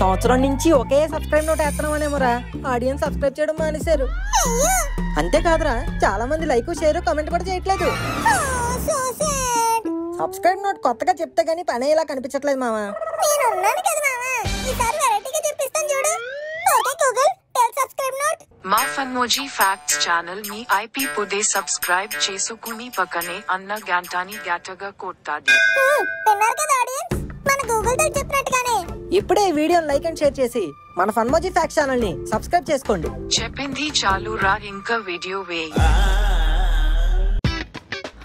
సంవత్సరం నుంచి ఒకే సబ్స్క్రైబ్ నోట్ వేస్తున్నామనేమోరా ఆడియన్స్ సబ్స్క్రైబ్ చేయడం మానేశారు. అంతేకాదురా చాలా మంది లైక్ షేర్ కామెంట్ కూడా చేయట్లేదు. సబ్స్క్రైబ్ నోట్ కొత్తగా చెప్తే గానీ పని ఎలా కనిపించట్లేదు మామా. మా ఫన్మోజీ ఫ్యాక్ట్స్ ఛానల్ మీ ఐపీ పొదే సబ్స్క్రైబ్ చేసుకుని పక్కనే అన్న గంటని గట్టగా కొట్టాలి. విన్నారు కదా ఆడియన్స్, మన గూగుల్ తో చెప్పినట్టుగానే ఇప్పుడే ఈ వీడియోని లైక్ అండ్ షేర్ చేసి మన ఫన్మోజీ ఫ్యాక్ట్స్ ఛానల్ ని సబ్స్క్రైబ్ చేసుకోండి. చెప్పింది చాలు రా, ఇంకా వీడియో వేయి.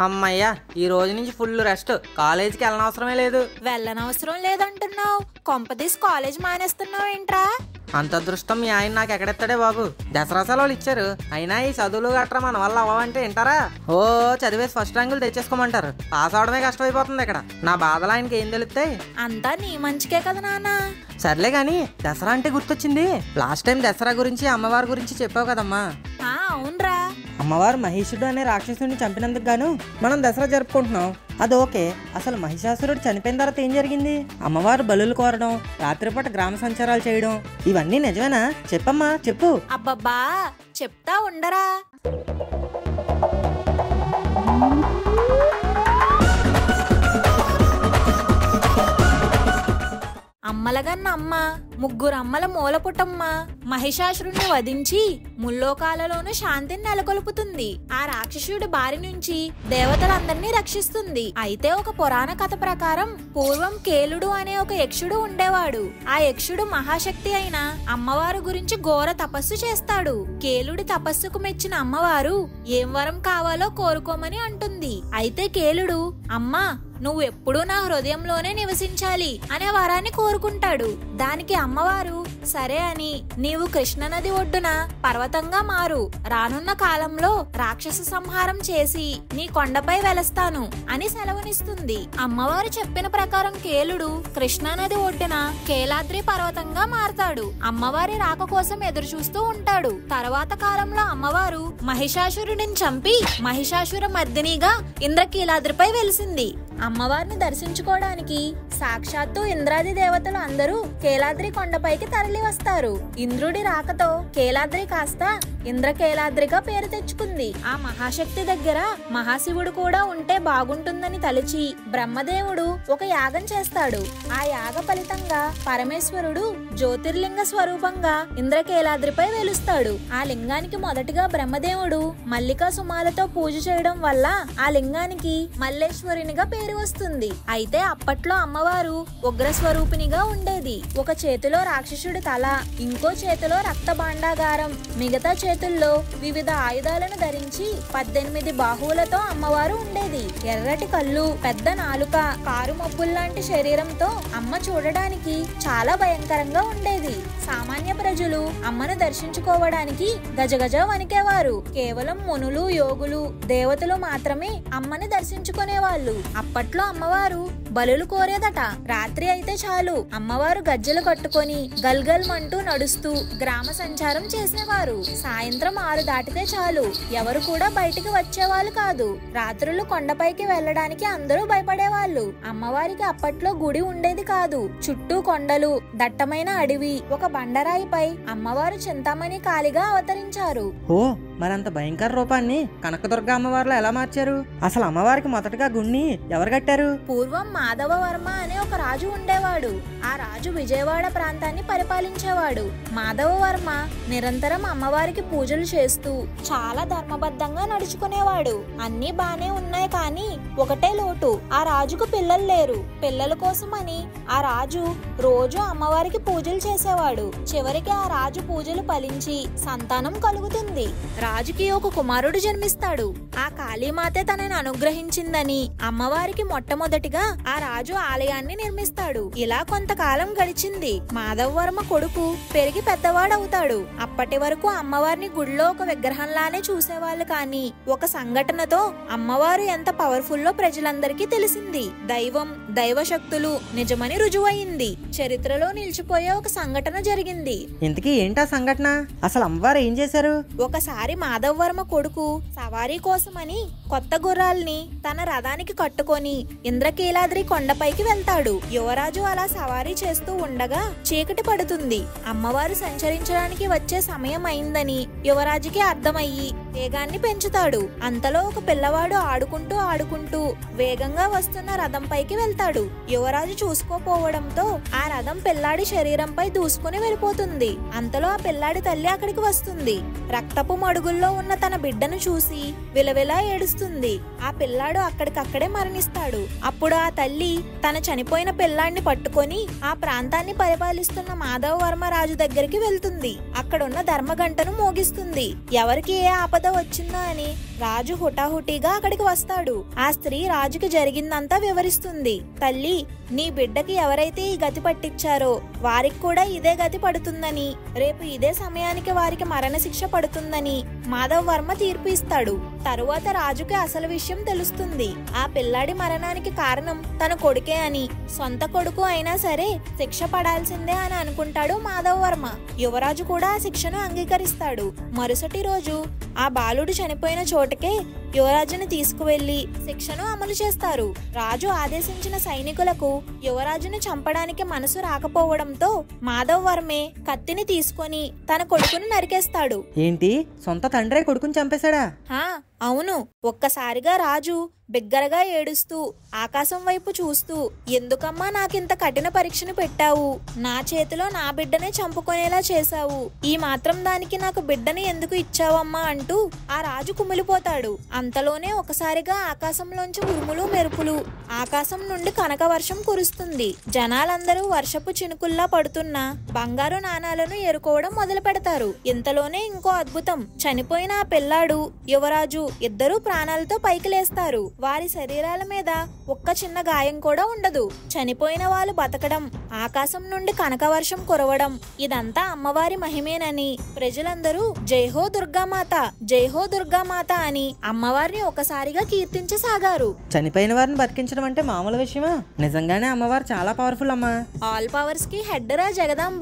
అమ్మయ్యా ఈ రోజు నుంచి ఫుల్ రెస్ట్, కాలేజీకి వెళ్ళనవసరమే లేదు. వెళ్ళనవసరం లేదంటున్నావు, కొంపదీసి కాలేజ్ మానేస్తున్నావు ఏంట్రా? అంత అదృష్టం మీ ఆయన నాకు ఎక్కడెత్తాడే బాబు. దసరా సెలవులు ఇచ్చారు, అయినా ఈ చదువులు గట్రా మన వల్ల అవ్వంటే వింటారా? ఓ చదివేసి ఫస్ట్ ర్యాంకులు తెచ్చేసుకోమంటారు, పాస్ అవడమే కష్టమైపోతుంది. ఇక్కడ నా బాధలు ఆయనకి ఏం తెలుస్తాయి? అంతా నీ మంచికే కదా నాన్న. సర్లే గాని దసరా అంటే గుర్తొచ్చింది, లాస్ట్ టైం దసరా గురించి అమ్మవారి గురించి చెప్పావు కదమ్మా. అవునరా, అమ్మవారు మహిషుడు అనే రాక్షసుడిని చంపినందుకు గాను మనం దసరా జరుపుకుంటున్నాం. అదోకే, అసలు మహిషాసురుడు చనిపోయిన తర్వాత ఏం జరిగింది? అమ్మవారు బలులు కోరడం, రాత్రిపూట గ్రామ సంచారాలు చేయడం, ఇవన్నీ నిజమేనా? చెప్పమ్మా చెప్పు. అబ్బబ్బా చెప్తా ఉండరా. అమ్మలగన్న అమ్మ ముగ్గురు అమ్మల మూలపుటమ్మ మహిషాసురుణ్ణి వధించి ముల్లోకాలలోనూ శాంతిని నెలకొల్పుతుంది. ఆ రాక్షసుడి బారి నుంచి దేవతలందరినీ రక్షిస్తుంది. అయితే ఒక పురాణ కథ ప్రకారం పూర్వం కేలుడు అనే ఒక యక్షుడు ఉండేవాడు. ఆ యక్షుడు మహాశక్తి అయిన అమ్మవారు గురించి ఘోర తపస్సు చేస్తాడు. కేలుడి తపస్సుకు మెచ్చిన అమ్మవారు ఏం వరం కావాలో కోరుకోమని అంటుంది. అయితే కేలుడు, అమ్మా నువ్వు ఎప్పుడూ నా హృదయంలోనే నివసించాలి అనే వరాన్ని కోరుకుంటాడు. దానికి అమ్మవారు సరే అని, నీవు కృష్ణనది ఒడ్డున పర్వతంగా మారు, రానున్న కాలంలో రాక్షస సంహారం చేసి నీ కొండపై వెలస్తాను అని సెలవునిస్తుంది. అమ్మవారు చెప్పిన ప్రకారం కేలుడు కృష్ణానది ఒడ్డున కేలాద్రి పర్వతంగా మారతాడు. అమ్మవారి రాక కోసం ఎదురు చూస్తూ ఉంటాడు. తర్వాత కాలంలో అమ్మవారు మహిషాసురుడిని చంపి మహిషాసుర మర్దినిగా ఇంద్రకీలాద్రిపై వెలిసింది. అమ్మవారిని దర్శించుకోవడానికి సాక్షాత్తు ఇంద్రాది దేవతలు అందరూ కేలాద్రి కొండపైకి తరలి వస్తారు. ఇంద్రుడి రాకతో కేలాద్రి కాస్త ఇంద్రకేలాద్రిగా పేరు తెచ్చుకుంది. ఆ మహాశక్తి దగ్గర మహాశివుడు కూడా ఉంటే బాగుంటుందని తలిచి బ్రహ్మదేవుడు ఒక యాగం చేస్తాడు. ఆ యాగ ఫలితంగా పరమేశ్వరుడు జ్యోతిర్లింగ స్వరూపంగా ఇంద్రకేలాద్రిపై వెలుస్తాడు. ఆ లింగానికి మొదటిగా బ్రహ్మదేవుడు మల్లికా సుమాలతో పూజ చేయడం వల్ల ఆ లింగానికి మల్లేశ్వరునిగా పేరు వస్తుంది. అయితే అప్పట్లో అమ్మవారు ఉగ్రస్వరూపినిగా ఉండేది. ఒక చేతిలో రాక్షసుడి తల, ఇంకో చేతిలో రక్త భాండాగారం, మిగతా చేతుల్లో వివిధ ఆయుధాలను ధరించి 18 బాహువులతో అమ్మవారు ఉండేది. ఎర్రటి కళ్ళు, పెద్ద నాలుక, కారు మబ్బుల్లాంటి శరీరంతో అమ్మ చూడడానికి చాలా భయంకరంగా ఉండేది. సామాన్య ప్రజలు అమ్మను దర్శించుకోవడానికి గజగజ వణికేవారు. కేవలం మునులు, యోగులు, దేవతలు మాత్రమే అమ్మను దర్శించుకునేవాళ్ళు. అప్పట్లో అమ్మవారు బలులు కోరేదట. రాత్రి అయితే చాలు అమ్మవారు గజ్జలు కట్టుకొని గల్గల్ అంటూ నడుస్తూ గ్రామ సంచారం చేసేవారు. సాయంత్రం 6 దాటితే చాలు ఎవరు కూడా బయటికి వచ్చేవాళ్ళు కాదు. రాత్రులు కొండపైకి వెళ్లడానికి అందరూ భయపడేవాళ్ళు. అమ్మవారికి అప్పట్లో గుడి ఉండేది కాదు. చుట్టూ కొండలు, దట్టమైన అడవి. ఒక బండరాయిపై అమ్మవారు చింతామణి కాళిగా అవతరించారు. ఓ మరంత భయంకర రూపాన్ని కనకదుర్గ అమ్మవార్లు ఎలా మార్చారు? అసలు అమ్మవారికి మొదటగా గుడిని ఎవరు కట్టారు? పూర్వం మాధవ వర్మ అనే ఒక రాజు ఉండేవాడు. ఆ రాజు విజయవాడ ప్రాంతాన్ని పరిపాలించేవాడు. మాధవ వర్మ నిరంతరం అమ్మవారికి పూజలు చేస్తూ చాలా ధర్మబద్ధంగా నడుచుకునేవాడు. అన్ని బానే ఉన్నాయి కానీ ఒకటే లోటు, ఆ రాజుకు పిల్లలు లేరు. పిల్లల కోసమని ఆ రాజు రోజు అమ్మవారికి పూజలు చేసేవాడు. చివరికి ఆ రాజు పూజలు ఫలించి సంతానం కలుగుతుంది. రాజుకి ఒక కుమారుడు జన్మిస్తాడు. ఆ కాళీమాతే తనని అనుగ్రహించిందని అమ్మవారికి మొట్టమొదటిగా ఆ రాజు ఆలయాన్ని నిర్మిస్తాడు. ఇలా కొంతకాలం గడిచింది. మాధవవర్మ కొడుకు పెరిగి పెద్దవాడవుతాడు. అప్పటి వరకు అమ్మవారిని గుడిలో ఒక విగ్రహంలానే చూసేవాళ్ళు కానీ ఒక సంఘటనతో అమ్మవారు ఎంత పవర్ఫుల్లో ప్రజలందరికీ తెలిసింది. దైవం, దైవశక్తులు నిజమని రుజువయింది. చరిత్రలో నిలిచిపోయే ఒక సంఘటన జరిగింది. ఇంతకీ ఏంటా సంఘటన? అసలు అమ్మవారు ఏం చేశారు? ఒకసారి మాధవవర్మ కొడుకు సవారీ కోసమని కొత్త గుర్రాల్ని తన రథానికి కట్టుకొని ఇంద్రకీలాద్రి కొండపైకి వెళ్తాడు. యువరాజు అలా సవారీ చేస్తూ ఉండగా చీకటి పడుతుంది. అమ్మవారు సంచరించడానికి వచ్చే సమయం అయిందని యువరాజుకి అర్థమయ్యి వేగాన్ని పెంచుతాడు. అంతలో ఒక పిల్లవాడు ఆడుకుంటూ ఆడుకుంటూ వేగంగా వస్తున్న రథం పైకి వెళ్తాడు. యువరాజు చూసుకోపోవడంతో ఆ రథం పిల్లాడి శరీరంపై దూసుకుని వెళ్ళిపోతుంది. అంతలో ఆ పిల్లాడి తల్లి అక్కడికి వస్తుంది. రక్తపు మడుగుల్లో ఉన్న తన బిడ్డను చూసి విలవిలా ఏడుస్తుంది. ఆ పిల్లాడు అక్కడికక్కడే మరణిస్తాడు. అప్పుడు ఆ తల్లి తన చనిపోయిన పిల్లాడిని పట్టుకొని ఆ ప్రాంతాన్ని పరిపాలిస్తున్న మాధవ వర్మ రాజు దగ్గరికి వెళ్తుంది. అక్కడున్న ధర్మగంటను మోగిస్తుంది. ఎవరికి ఏ ఆపద వచ్చిందో అని రాజు హుటాహుటిగా అక్కడికి వస్తాడు. ఆ స్త్రీ రాజుకి జరిగిందంతా వివరిస్తుంది. తల్లి, నీ బిడ్డకి ఎవరైతే ఈ గతి పట్టించారో వారికి కూడా ఇదే గతి పడుతుందని, రేపు ఇదే సమయానికి వారికి మరణశిక్ష పడుతుందని మాధవ్ వర్మ తీర్పు ఇస్తాడు. తరువాత రాజుకి అసలు విషయం తెలుస్తుంది. ఆ పిల్లాడి మరణానికి కారణం తన కొడుకే అని, సొంత కొడుకు అయినా సరే శిక్ష పడాల్సిందే అని అనుకుంటాడు మాధవ్ వర్మ. యువరాజు కూడా ఆ శిక్షను అంగీకరిస్తాడు. మరుసటి రోజు ఆ బాలుడు చనిపోయిన చోటకే యువరాజుని తీసుకువెళ్లి శిక్షను అమలు చేస్తారు. రాజు ఆదేశించిన సైనికులకు యువరాజును చంపడానికి మనసు రాకపోవడంతో మాధవ్ వర్మే కత్తిని తీసుకొని తన కొడుకును నరికేస్తాడు. ఏంటి, సొంత తండ్రే కొడుకుని చంపేశాడా? అవును. ఒక్కసారిగా రాజు బిగ్గరగా ఏడుస్తూ ఆకాశం వైపు చూస్తూ, ఎందుకమ్మా నాకింత కఠిన పరీక్షను పెట్టావు? నా చేతిలో నా బిడ్డనే చంపుకునేలా చేశావు. ఈ మాత్రం దానికి నాకు బిడ్డని ఎందుకు ఇచ్చావమ్మా అంటూ ఆ రాజు కుమిలిపోతాడు. అంతలోనే ఒకసారిగా ఆకాశంలోంచి ఉరుములు మెరుపులు, ఆకాశం నుండి కనక వర్షం కురుస్తుంది. జనాలందరూ వర్షపు చినుకుల్లా పడుతున్న బంగారు నాణాలను ఏరుకోవడం మొదలు పెడతారు. ఇంతలోనే ఇంకో అద్భుతం, చనిపోయిన ఆ పిల్లాడు యువరాజు ఇద్దరూ ప్రాణాలతో పైకి లేస్తారు. వారి శరీరాల మీద ఒక్క చిన్న గాయం కూడా ఉండదు. చనిపోయిన వాళ్ళు బతకడం, ఆకాశం నుండి కనక వర్షం కురవడం, ఇదంతా అమ్మవారి మహిమేనని ప్రజలందరూ జైహో దుర్గామాత, జైహో దుర్గామాత అని అమ్మవారిని ఒకసారిగా కీర్తించసాగారు. చనిపోయిన వారిని బతికించడం అంటే మామూలు విషయమా? నిజంగానే అమ్మవారు చాలా పవర్ఫుల్ అమ్మా. ఆల్ పవర్స్ కి హెడ్డరా జగదాంబ.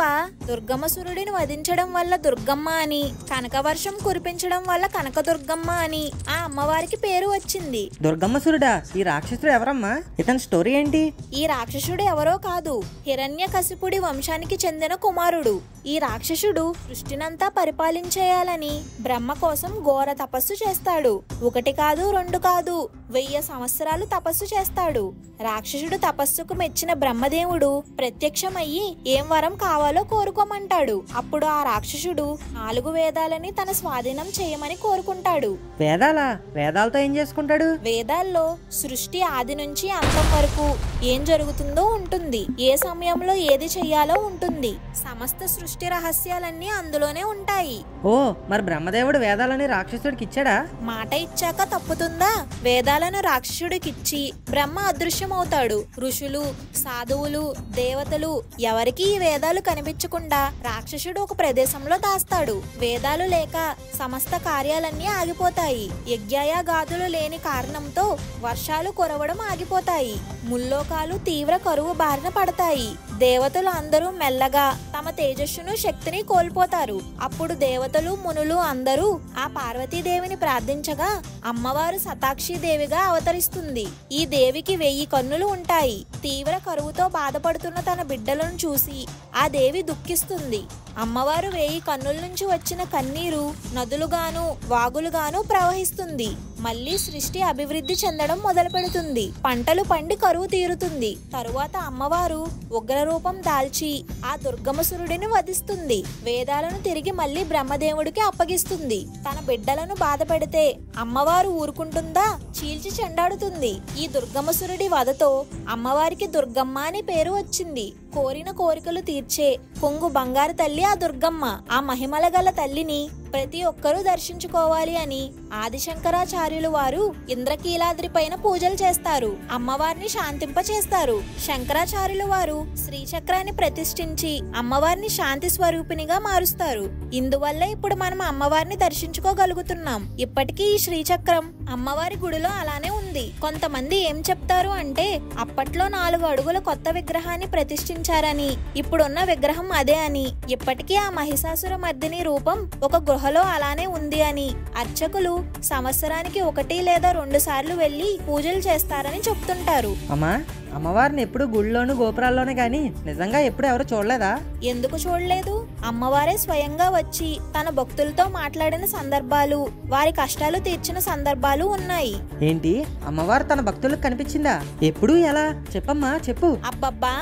దుర్గమ్మసురుడిని వధించడం వల్ల దుర్గమ్మ అని, కనక వర్షం కురిపించడం వల్ల కనక దుర్గమ్మ అని ఆ అమ్మవారికి పేరు వచ్చింది. దుర్గమ్మసురుడా? ఈ రాక్షసుడు ఎవరమ్మా? ఇతని స్టోరీ ఏంటి? ఈ రాక్షసుడు ఎవరో కాదు, హిరణ్యకశిపుడి వంశానికి చెందిన కుమారుడు. ఈ రాక్షసుడు సృష్టినంతా పరిపాలించేయాలని బ్రహ్మ కోసం ఘోర తపస్సు చేస్తాడు. ఒకటి కాదు, రెండు కాదు, 1000 సంవత్సరాలు తపస్సు చేస్తాడు. రాక్షసుడు తపస్సుకు మెచ్చిన బ్రహ్మదేవుడు ప్రత్యక్షమయ్యి ఏం వరం కావాలో కోరుకోమంటాడు. అప్పుడు ఆ రాక్షసుడు 4 వేదాలని తన స్వాధీనం చేయమని కోరుకుంటాడు. వేదాలా? వేదాలతో ఏం చేసుకుంటాడు? వేదాల్లో సృష్టి ఆది నుంచి అంతం వరకు ఏం జరుగుతుందో ఉంటుంది. ఏ సమయంలో ఏది చెయ్యాలో ఉంటుంది. సమస్త సృష్టి రహస్యాలన్నీ అందులోనే ఉంటాయి. ఓ, మరి బ్రహ్మదేవుడు వేదాలని రాక్షసుడికి ఇచ్చాడా? మాట ఇచ్చాక తప్పుతుందా? వేదాలను రాక్షసుడికిచ్చి బ్రహ్మ అదృశ్యమవుతాడు. ఋషులు, సాధువులు, దేవతలు ఎవరికీ ఈ వేదాలు కనిపించకుండా రాక్షసుడు ఒక ప్రదేశంలో దాస్తాడు. వేదాలు లేక సమస్త కార్యాలన్నీ ఆగిపోతాయి. యజ్ఞయాగాదులు లేని కారణంతో వర్షాలు కురవడం ఆగిపోతాయి. ముల్లోకాలు తీవ్ర కరువు బారిన పడతాయి. దేవతలు అందరూ మెల్లగా తమ తేజస్సును, శక్తిని కోల్పోతారు. అప్పుడు దేవతలు, మునులు అందరూ ఆ పార్వతీదేవిని ప్రార్థించగా అమ్మవారు సతాక్షి దేవిగా అవతరిస్తుంది. ఈ దేవికి 1000 కన్నులు ఉంటాయి. తీవ్ర కరువుతో బాధపడుతున్న తన బిడ్డలను చూసి ఆ దేవి దుఃఖిస్తుంది. అమ్మవారు 1000 కన్నుల నుంచి వచ్చిన కన్నీరు నదులుగాను వాగులుగాను ప్రవహిస్తుంది. మళ్లీ సృష్టి అభివృద్ధి చెందడం మొదలు పెడుతుంది. పంటలు పండి కరువు తీరుతుంది. తరువాత అమ్మవారు ఉగ్ర రూపం దాల్చి ఆ దుర్గమసురుడిని వధిస్తుంది. వేదాలను తిరిగి మళ్లీ బ్రహ్మదేవుడికి అప్పగిస్తుంది. తన బిడ్డలను బాధ పెడితే అమ్మవారు ఊరుకుంటుందా? చీల్చి చెండాడుతుంది. ఈ దుర్గమసురుడి వధతో అమ్మవారికి దుర్గమ్మ అని పేరు వచ్చింది. కోరిన కోరికలు తీర్చే కొంగు బంగారు తల్లి ఆ దుర్గమ్మ. ఆ మహిమల గల తల్లిని ప్రతి ఒక్కరూ దర్శించుకోవాలి అని ఆదిశంకరాచార్యులు వారు ఇంద్రకీలాద్రి పైన పూజలు చేస్తారు. అమ్మవారిని శాంతింపచేస్తారు. శంకరాచార్యులు వారు శ్రీచక్రాన్ని ప్రతిష్ఠించి అమ్మవారిని శాంతి స్వరూపినిగా మారుస్తారు. ఇందువల్ల ఇప్పుడు మనం అమ్మవారిని దర్శించుకోగలుగుతున్నాం. ఇప్పటికీ ఈ శ్రీచక్రం అమ్మవారి గుడిలో అలానే ఉంది. కొంతమంది ఏం చెప్తారు అంటే, అప్పట్లో 4 అడుగుల కొత్త విగ్రహాన్ని ప్రతిష్ఠించారని, ఇప్పుడున్న విగ్రహం అదే అని, ఇప్పటికీ ఆ మహిషాసుర మర్దిని రూపం ఒక అలానే ఉంది అని. అర్చకులు సంవత్సరానికి ఒకటి లేదా రెండు సార్లు వెళ్ళి పూజలు చేస్తారని చెప్తుంటారు. అమ్మా అమ్మవారిని ఎప్పుడు గుళ్ళోను గోపురాల్లోనే కానీ నిజంగా ఎప్పుడు ఎవరు చూడలేదా? ఎందుకు చూడలేదు? అమ్మవారే స్వయంగా వచ్చి తన భక్తులతో మాట్లాడిన సందర్భాలు, వారి కష్టాలు తీర్చిన సందర్భాలు ఉన్నాయి. ఏంటి, అమ్మవారు తన భక్తులకు కనిపించిందా? ఎప్పుడు, ఎలా? చెప్పమ్మా చెప్పు. అబ్బబ్బా,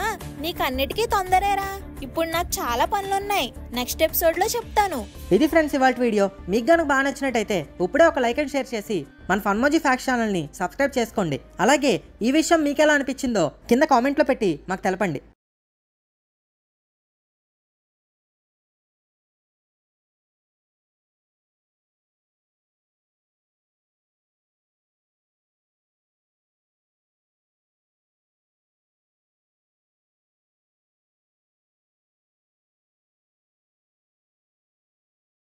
నీకన్నిటికీ తొందరేరా. ఇప్పుడు నాకు చాలా పనులున్నాయి, నెక్స్ట్ ఎపిసోడ్ లో చెప్తాను. ఇది ఫ్రెండ్స్ ఇవాల్టి వీడియో. మీకు గనుక బాగా నచ్చినట్టయితే ఇప్పుడే ఒక లైక్ అండ్ షేర్ చేసి మన ఫన్మోజీ ఫ్యాక్ట్ ఛానల్ ని సబ్స్క్రైబ్ చేసుకోండి. అలాగే ఈ విషయం మీకెలా అనిపించిందో కింద కామెంట్ లో పెట్టి మాకు తెలపండి.